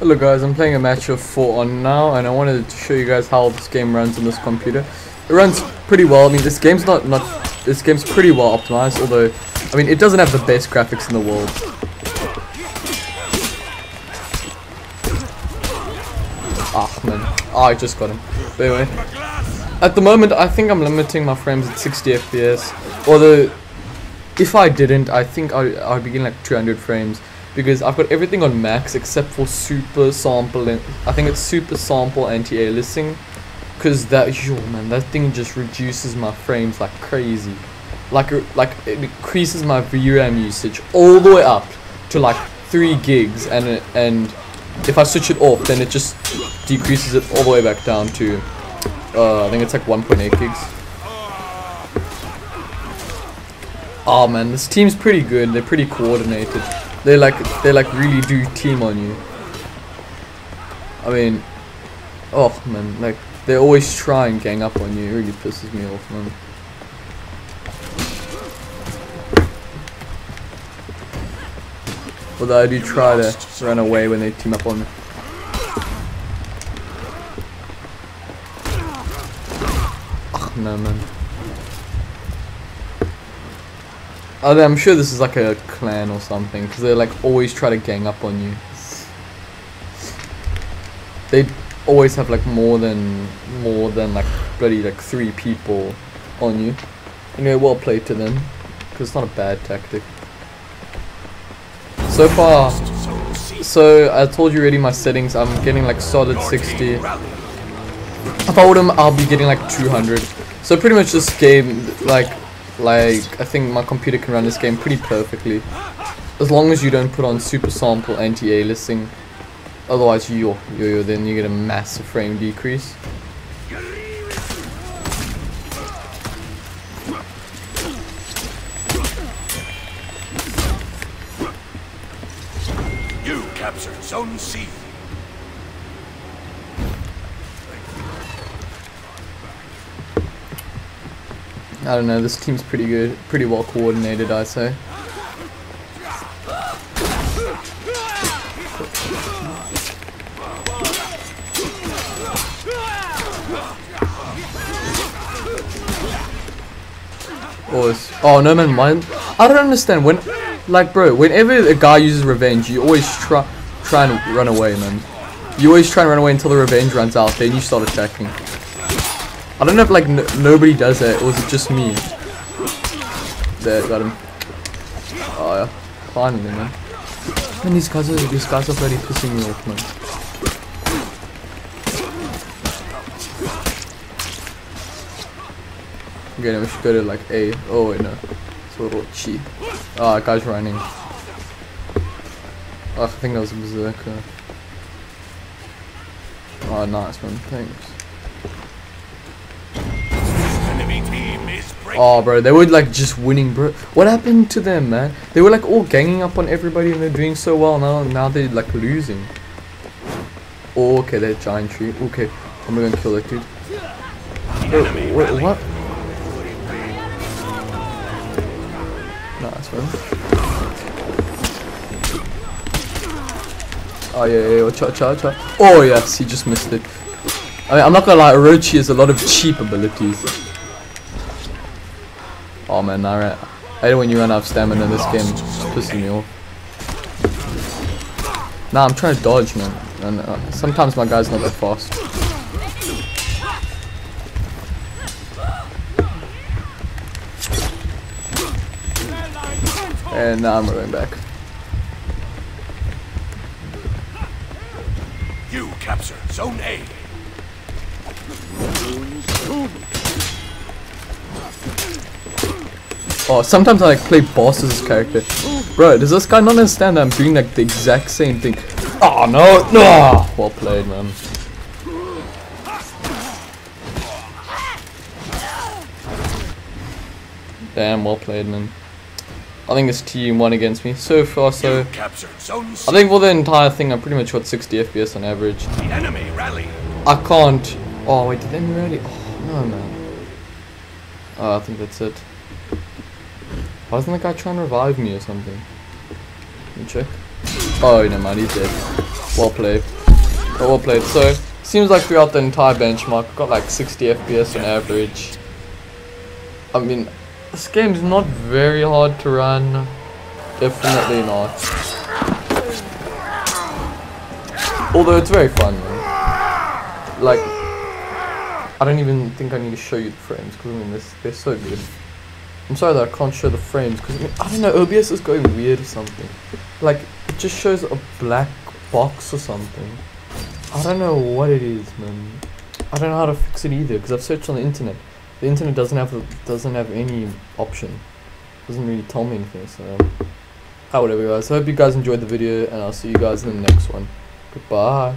Hello guys, I'm playing a match of 4-on now, and I wanted to show you guys how this game runs on this computer. It runs pretty well. I mean, this game's pretty well optimized, although, I mean, it doesn't have the best graphics in the world. Ah, man. Ah, I just got him. But anyway, at the moment, I think I'm limiting my frames at 60 FPS, although, if I didn't, I think I'd be getting like 200 frames. Because I've got everything on max except for super sample, and I think it's super sample anti-aliasing, because that thing just reduces my frames like crazy. Like it increases my VRAM usage all the way up to like 3 gigs, and if I switch it off, then it just decreases it all the way back down to I think it's like 1.8 gigs. Oh man, this team's pretty good. They're pretty coordinated. They really do team on you. I mean, oh man, like they always try and gang up on you. It really pisses me off, man. Although I do try to run away when they team up on me. Oh no, man. I'm sure this is like a clan or something, because they like always try to gang up on you. They always have like more than like bloody like 3 people on you. Anyway, well played to them, because it's not a bad tactic. So far, so I told you already my settings. I'm getting like solid 60. If I would them, I'll be getting like 200. So pretty much this game, I think my computer can run this game pretty perfectly, as long as you don't put on super sample anti-aliasing. Otherwise, then you get a massive frame decrease. You captured Zone C. I don't know, this team's pretty good, pretty well coordinated, I say. Oh no man, mine. I don't understand when, like bro, whenever a guy uses revenge, you always try and run away, man. You always try and run away until the revenge runs out, then you start attacking. I don't know if like nobody does it, or is it just me? There, got him. Oh yeah, finally man. Man, these guys are bloody pissing me off, man. Okay, then we should go to like A. Oh wait, no. It's Orochi. Ah, oh, guy's running. Oh, I think that was a berserker. Oh nice man, thanks. Oh bro, they were like just winning, bro. What happened to them, man? They were like all ganging up on everybody and they're doing so well. Now they're like losing. Oh, okay, they're a giant tree. Okay, I'm gonna kill that dude. Wait, what? Nice, bro. Oh yeah, cha-cha-cha. Oh yes, he just missed it. I mean, I'm not gonna lie, Orochi has a lot of cheap abilities. Oh man, I hate when you run out of stamina in this game. It's pissing me off. Nah, I'm trying to dodge, man. And sometimes my guy's not that fast. And now I'm going back. You capture Zone A. Oh, sometimes I like play boss as this character. Bro, does this guy not understand that I'm doing like the exact same thing? Oh no, no! Well played, man. Damn, well played, man. I think it's team won against me. So far, so. I think for the entire thing, I pretty much got 60 FPS on average. I can't. Oh wait, did they really? Oh no, man. Oh, I think that's it. Why doesn't the guy try and revive me or something? Let me check. Oh, never mind, he's dead. Well played. Well played. So, seems like throughout the entire benchmark, got like 60 FPS on average. I mean, this game's not very hard to run. Definitely not. Although it's very fun, man. Like, I don't even think I need to show you the frames, because I mean, they're so good. I'm sorry that I can't show the frames, because I mean, I don't know, OBS is going weird or something. Like, it just shows a black box or something. I don't know what it is, man. I don't know how to fix it either, because I've searched on the internet. The internet doesn't have any option. Doesn't really tell me anything, so... Ah, whatever, guys. I hope you guys enjoyed the video, and I'll see you guys in the next one. Goodbye.